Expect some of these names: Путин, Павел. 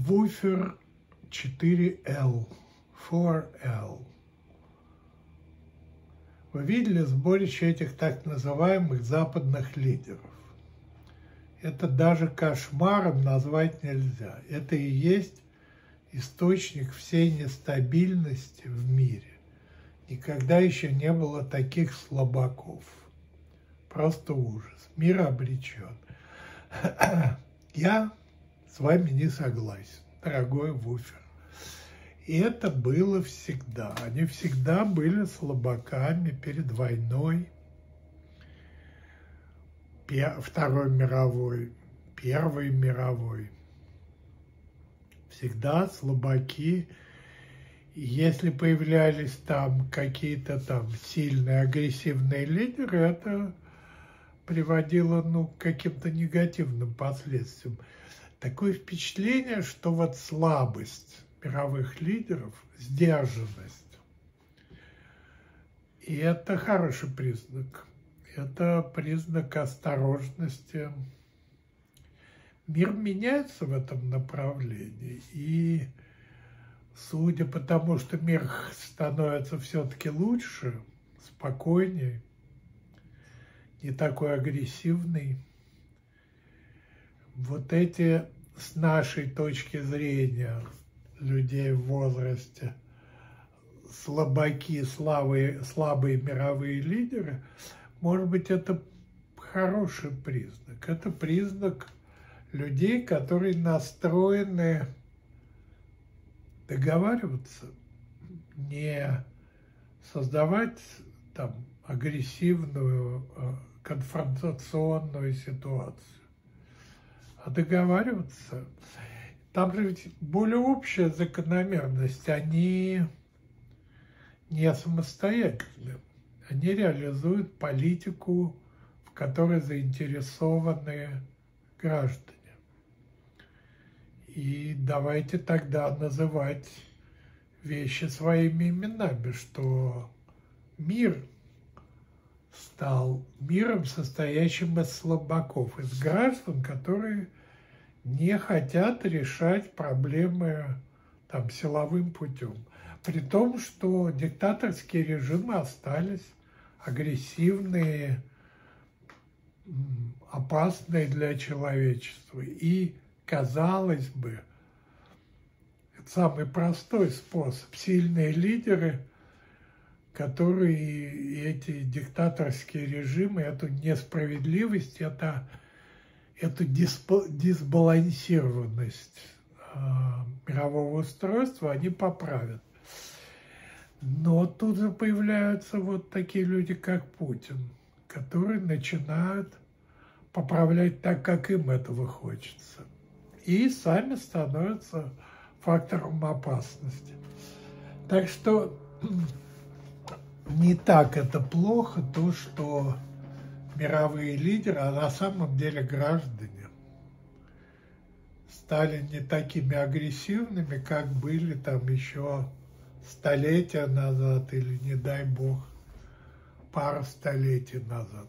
Вуфер 4L, 4L. Вы видели сборище этих так называемых западных лидеров. Это даже кошмаром назвать нельзя. Это и есть источник всей нестабильности в мире. Никогда еще не было таких слабаков. Просто ужас. Мир обречен. Я с вами не согласен, дорогой Вуфер. И это было всегда. Они всегда были слабаками перед войной. Второй мировой, Первой мировой. Всегда слабаки. И если появлялись там какие-то там сильные агрессивные лидеры, это приводило, ну, к каким-то негативным последствиям. Такое впечатление, что вот слабость мировых лидеров, сдержанность. И это хороший признак. Это признак осторожности. Мир меняется в этом направлении. И судя по тому, что мир становится все-таки лучше, спокойней, не такой агрессивный, вот эти, с нашей точки зрения, людей в возрасте, слабаки, слабые мировые лидеры, может быть, это хороший признак. Это признак людей, которые настроены договариваться, не создавать там агрессивную конфронтационную ситуацию, а договариваться. Там же ведь более общая закономерность, они не самостоятельны, они реализуют политику, в которой заинтересованы граждане. И давайте тогда называть вещи своими именами, что мир стал миром, состоящим из слабаков, из граждан, которые не хотят решать проблемы там силовым путем. При том, что диктаторские режимы остались агрессивные, опасные для человечества. И, казалось бы, самый простой способ. Сильные лидеры, которые эти диктаторские режимы, эту несправедливость, эту дисбалансированность мирового устройства они поправят. Но тут же появляются вот такие люди, как Путин, которые начинают поправлять так, как им этого хочется. И сами становятся фактором опасности. Так что не так это плохо, то, что мировые лидеры, а на самом деле граждане, стали не такими агрессивными, как были там еще столетия назад или, не дай бог, пару столетий назад.